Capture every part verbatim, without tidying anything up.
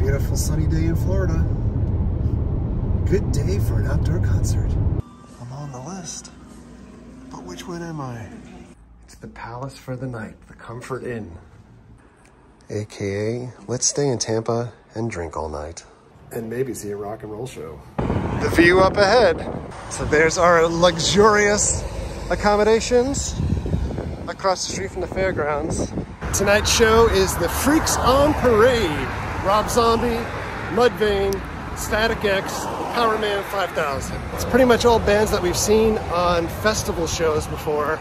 beautiful sunny day in Florida. Good day for an outdoor concert. I'm on the list, but which one am I? It's the Palace for the Night, the Comfort Inn. A K A, let's stay in Tampa and drink all night. And maybe see a rock and roll show. The view up ahead. So there's our luxurious accommodations across the street from the fairgrounds. Tonight's show is the Freaks on Parade. Rob Zombie, Mudvayne, Static X, Power Man five thousand. It's pretty much all bands that we've seen on festival shows before,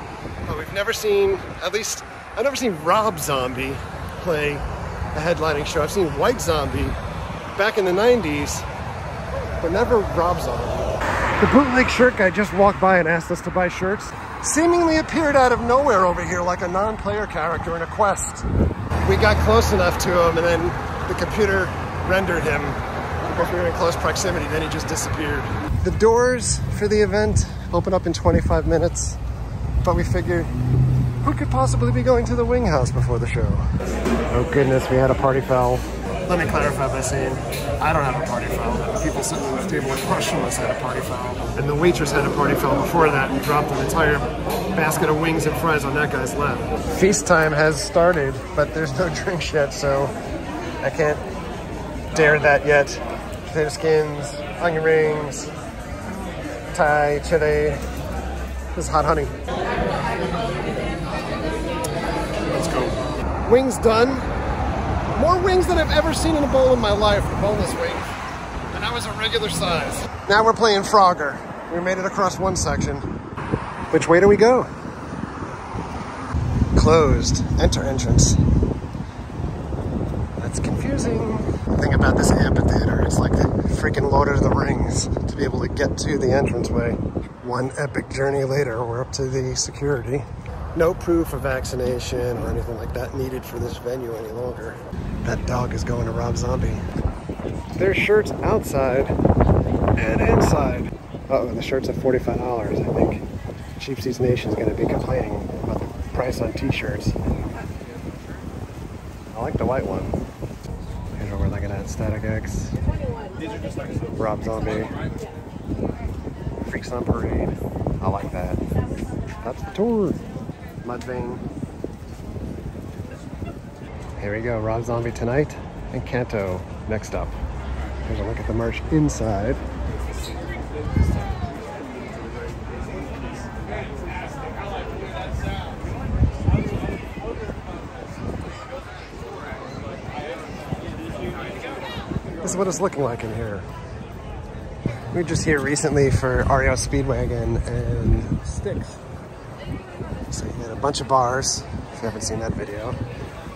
but we've never seen, at least, I've never seen Rob Zombie play a headlining show. I've seen White Zombie back in the nineties, but never Rob Zombie. The bootleg shirt guy just walked by and asked us to buy shirts. Seemingly appeared out of nowhere over here like a non-player character in a quest. We got close enough to him and then the computer rendered him. Of course, we were in close proximity, then he just disappeared. The doors for the event open up in twenty-five minutes, but we figured, who could possibly be going to the Wing House before the show? Oh goodness, we had a party foul. Let me clarify by saying, I don't have a party foul. People sitting at the table across from us had a party foul. And the waitress had a party foul before that and dropped an entire basket of wings and fries on that guy's lap. Feast time has started, but there's no drinks yet, so I can't dare that yet. Potato skins, onion rings, Thai, chili. This is hot honey. Wings done. More wings than I've ever seen in a bowl in my life. Boneless wings. And I was a regular size. Now we're playing Frogger. We made it across one section. Which way do we go? Closed. Enter entrance. That's confusing. The thing about this amphitheater, it's like the freaking Lord of the Rings to be able to get to the entranceway. One epic journey later, we're up to the security. No proof of vaccination or anything like that needed for this venue any longer. That dog is going to Rob Zombie. There's shirts outside and inside. Uh-oh, and the shirt's at forty-five dollars, I think. Cheapsies Nation's gonna be complaining about the price on t-shirts. I like the white one. Here's what we're looking at, Static X, Rob Zombie, Freaks on Parade. I like that. That's the tour. Mudvayne. Here we go, Rob Zombie tonight and Canto next up. Here's a look at the merch inside. This is what it's looking like in here. We were just here recently for R E O Speedwagon and Sticks. So he had a bunch of bars, if you haven't seen that video.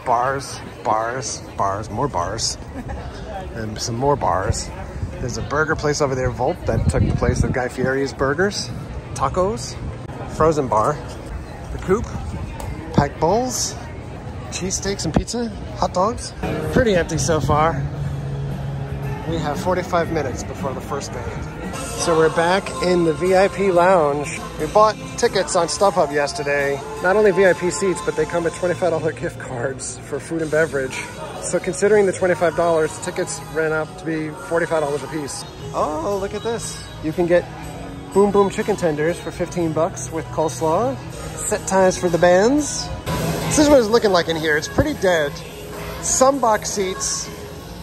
Bars, bars, bars, more bars, and some more bars. There's a burger place over there, Volt, that took the place of Guy Fieri's burgers. Tacos, frozen bar, the coop, packed bowls, cheesesteaks and pizza, hot dogs. Pretty empty so far. We have forty-five minutes before the first band. So we're back in the V I P lounge. We bought tickets on StubHub yesterday. Not only V I P seats, but they come with twenty-five dollar gift cards for food and beverage. So considering the twenty-five dollars, tickets ran up to be forty-five dollars a piece. Oh, look at this. You can get Boom Boom Chicken Tenders for fifteen bucks with coleslaw. Set ties for the bands. This is what it's looking like in here. It's pretty dead. Some box seats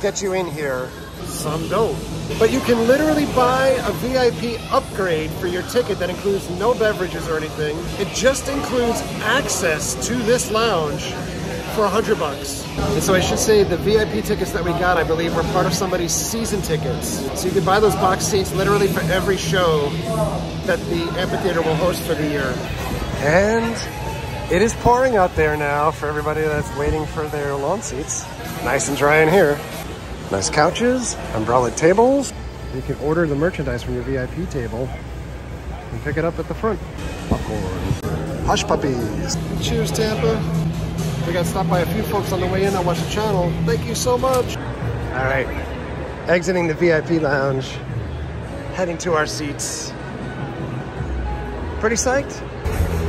get you in here. Some don't. But you can literally buy a V I P upgrade for your ticket that includes no beverages or anything. It just includes access to this lounge for a hundred bucks. And so I should say the V I P tickets that we got, I believe, were part of somebody's season tickets. So you can buy those box seats literally for every show that the amphitheater will host for the year. And it is pouring out there now for everybody that's waiting for their lawn seats. Nice and dry in here. Nice couches, umbrella tables. You can order the merchandise from your V I P table and pick it up at the front. Popcorn. Hush puppies. Cheers, Tampa. We got stopped by a few folks on the way in that watch the channel. Thank you so much. All right, exiting the V I P lounge, heading to our seats. Pretty psyched.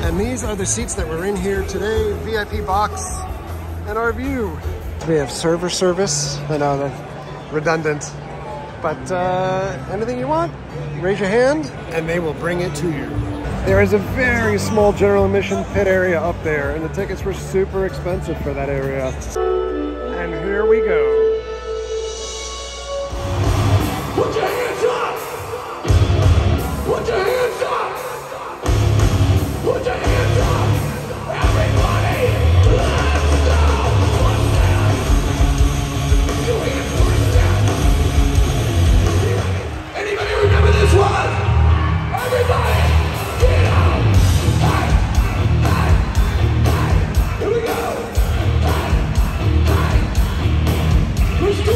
And these are the seats that were in here today, V I P box and our view. We have server service. I know that redundant. But uh, anything you want, raise your hand, and they will bring it to you. There is a very small general admission pit area up there, and the tickets were super expensive for that area. And here we go. Put your hands up! Put your hands up! Put your hands up! Everybody, let's go! One down! Two hands, one down! Anybody remember this one? Everybody, get out! Hey, hey, hey! Here we go! Hey, hey! Let's go!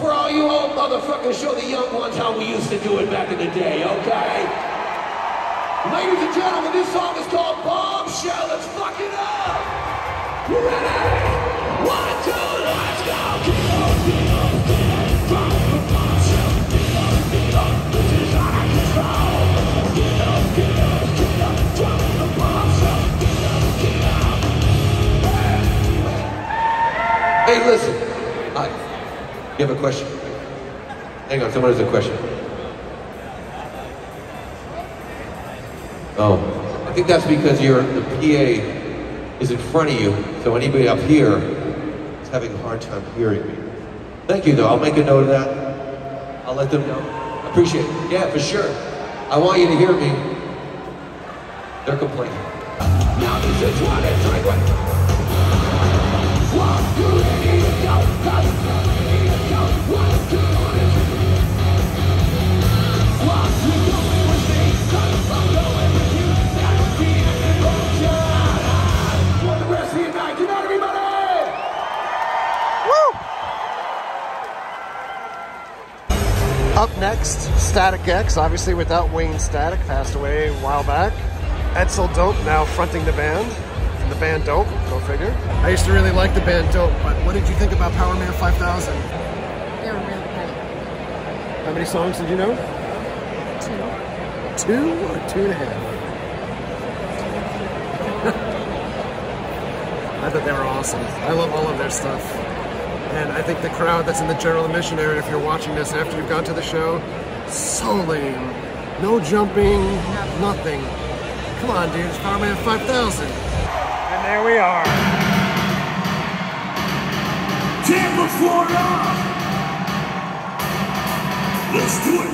For all you old motherfuckers, show the young ones how we used to do it back in the day, okay? Ladies and gentlemen, this song is called Bombshell. Let's fuck it up! You ready? One, two, let's go! Keep on, keep on, keep on, drop the bombshell. Keep on, keep on, this is out of control. Get up, get up, get up, drop the bombshell. Get up, get up. Hey, listen. I You have a question? Hang on, someone has a question. Oh, I think that's because your the P A is in front of you, so anybody up here is having a hard time hearing me. Thank you, though. I'll make a note of that. I'll let them know. Appreciate it. Yeah, for sure. I want you to hear me. They're complaining. Now this is what it's like. Walk through any doubt. What good is it? What you going with me? I'm going with you. That would be an emotion. For the rest of the night, good night, everybody! Woo! Up next, Static X, obviously without Wayne Static, passed away a while back. Edsel Dope now fronting the band. And the band Dope, go figure. I used to really like the band Dope, but what did you think about Power Man five thousand? How many songs did you know? Two. Two or two and a half? I thought they were awesome. I love all of their stuff. And I think the crowd that's in the general admission area, if you're watching this after you've gone to the show, so lame. No jumping, nothing. Come on, dude, it's Power Man five thousand. And there we are. Tampa, Florida! Let's do it!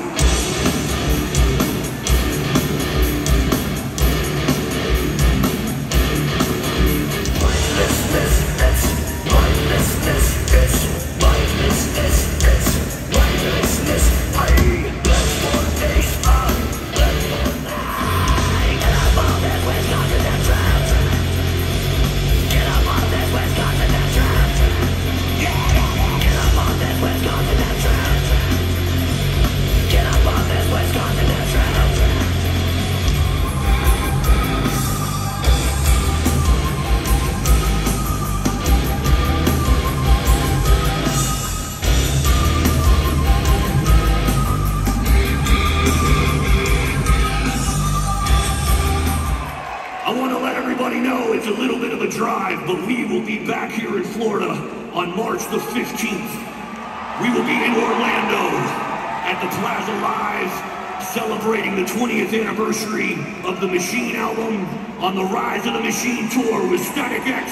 Anniversary of the Machine album on the Rise of the Machine Tour with Static X,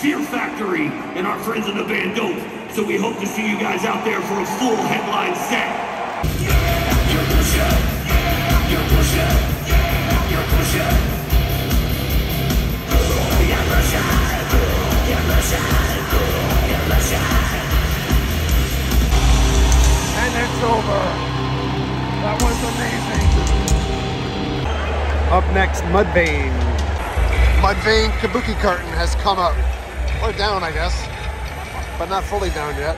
Fear Factory, and our friends in the band Dope. So we hope to see you guys out there for a full headline set. Yeah, you're pushing. Yeah, you're pushing. Yeah, you're pushing. You're pushing. You're pushing. You're pushing. And it's over. That was amazing. Up next, Mudvayne. Mudvayne Kabuki Curtain has come up. Or down, I guess. But not fully down yet.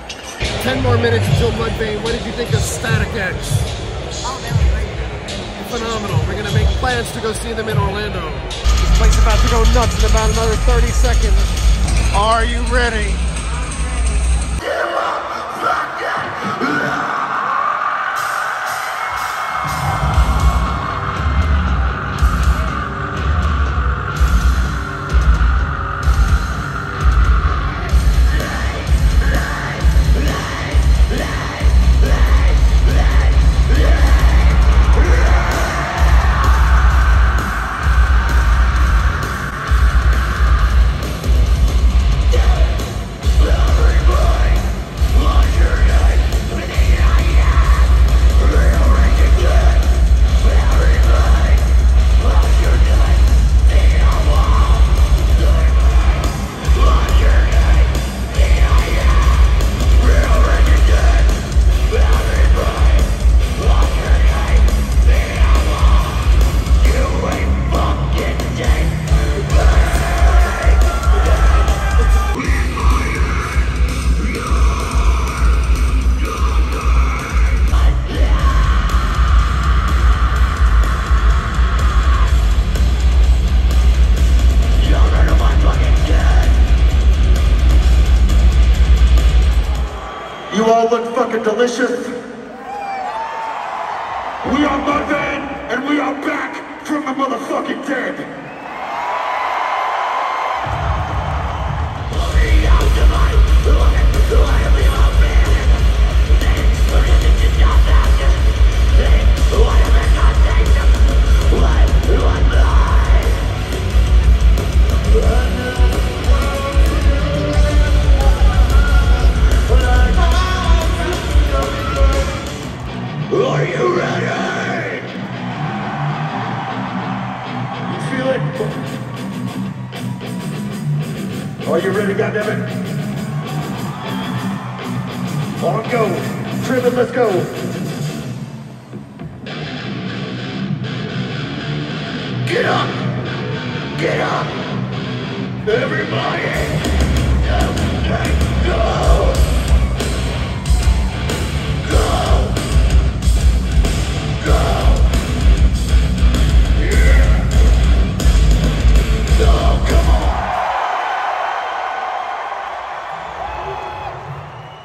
Ten more minutes until Mudvayne. What did you think of Static X? Oh, that was great. Phenomenal. We're going to make plans to go see them in Orlando. This place is about to go nuts in about another thirty seconds. Are you ready? motherfucking delicious. We are Mudvayne, and we are back from the motherfucking dead. Are you ready? You feel it? Are you ready, goddammit? On go. Driven, let's go. Get up. Get up. Everybody. Okay, go.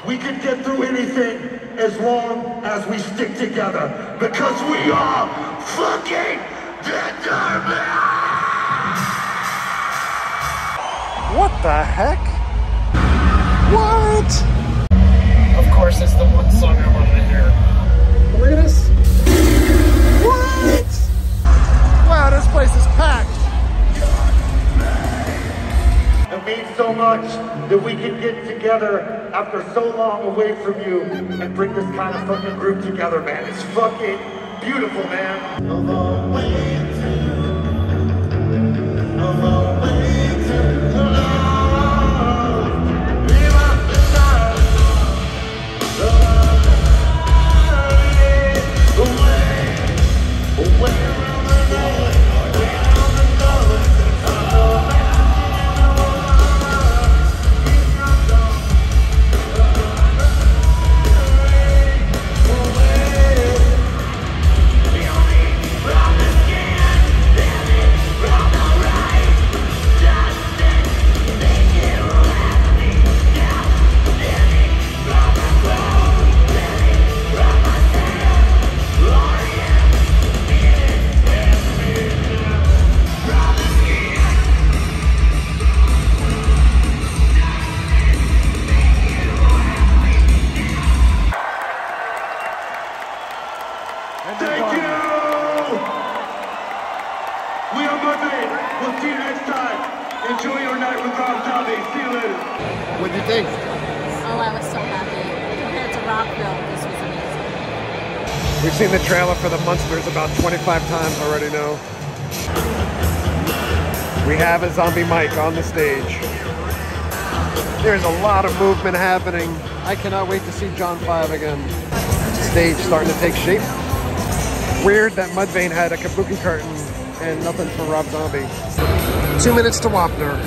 We can get through anything as long as we stick together, because we are fucking determined! What the heck? What? Of course, it's the one song I want to hear. Look at this. What? Wow, this place is packed. It means so much that we can get together after so long away from you and bring this kind of fucking group together, man. It's fucking beautiful, man. A long way to, a long way to love. Seen the trailer for the Munsters about twenty-five times already now. We have a zombie mic on the stage. There's a lot of movement happening. I cannot wait to see John five again. Stage starting to take shape. Weird that Mudvayne had a kabuki curtain and nothing for Rob Zombie. Two minutes to Wapner.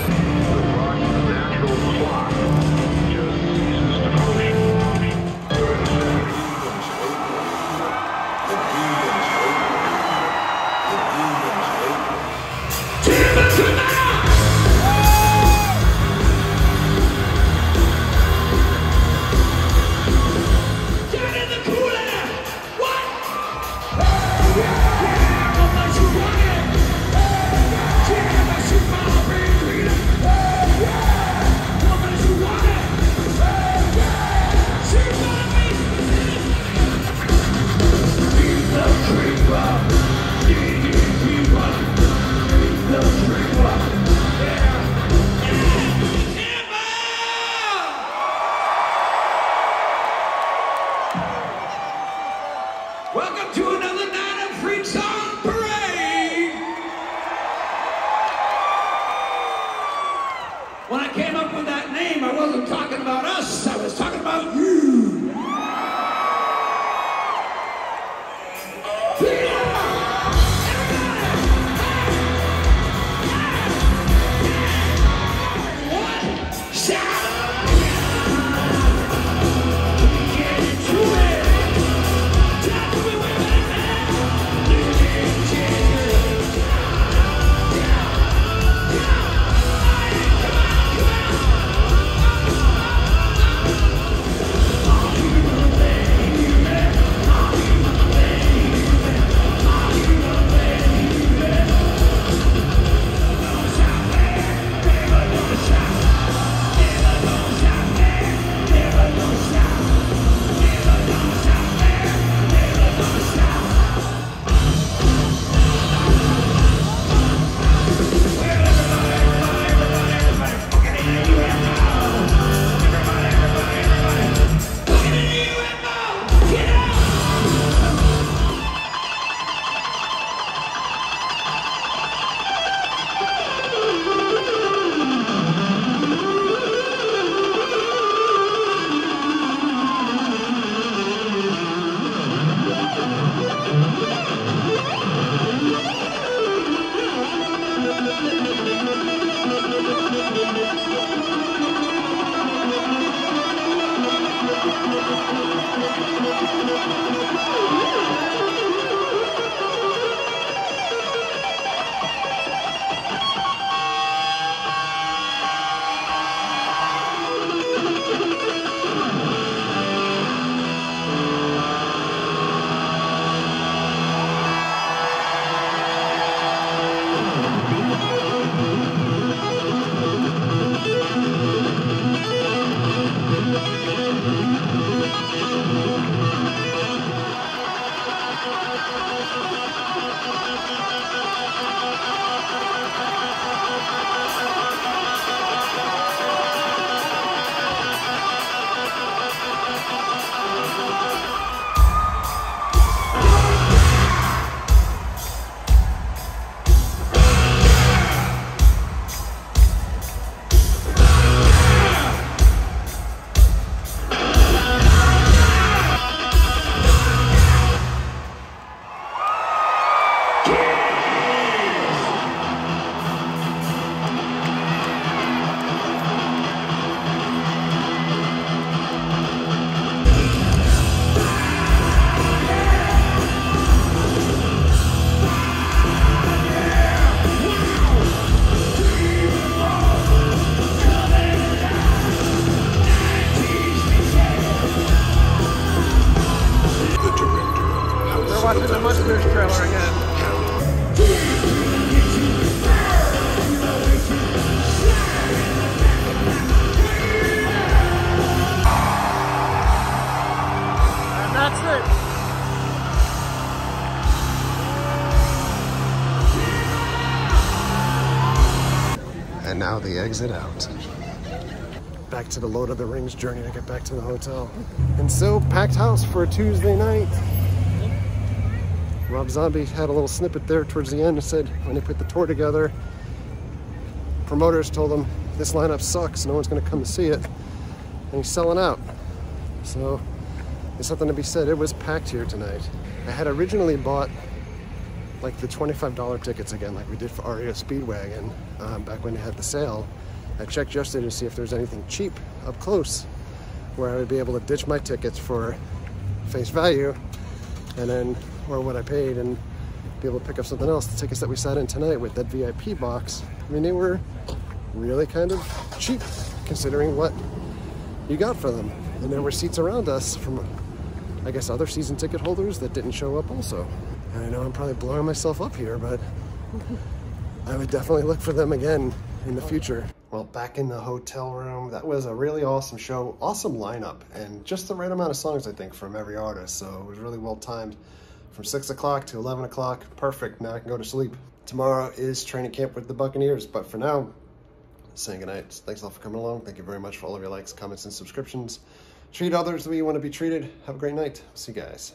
Welcome to another night of Freaks on Parade! When I came up with that name, I wasn't talking about us, I was talking about you! We're fish trailer again. And now the exit out. Back to the Lord of the Rings journey to get back to the hotel. And so, packed house for a Tuesday night. Rob Zombie had a little snippet there towards the end and said, when they put the tour together, promoters told him, this lineup sucks, no one's gonna come to see it. And he's selling out. So, there's something to be said, it was packed here tonight. I had originally bought like the twenty-five dollar tickets again, like we did for R E O Speedwagon um, back when they had the sale. I checked yesterday to see if there's anything cheap up close where I would be able to ditch my tickets for face value and then, or what I paid, and be able to pick up something else. The tickets that we sat in tonight with that V I P box, I mean, they were really kind of cheap considering what you got for them. And there were seats around us from, I guess, other season ticket holders that didn't show up also. And I know I'm probably blowing myself up here, but I would definitely look for them again in the future. Well, back in the hotel room, that was a really awesome show, awesome lineup, and just the right amount of songs, I think, from every artist. So it was really well timed from six o'clock to eleven o'clock. Perfect, now I can go to sleep. Tomorrow is training camp with the Buccaneers, but for now, saying goodnight. Thanks all for coming along. Thank you very much for all of your likes, comments, and subscriptions. Treat others the way you want to be treated. Have a great night. See you guys.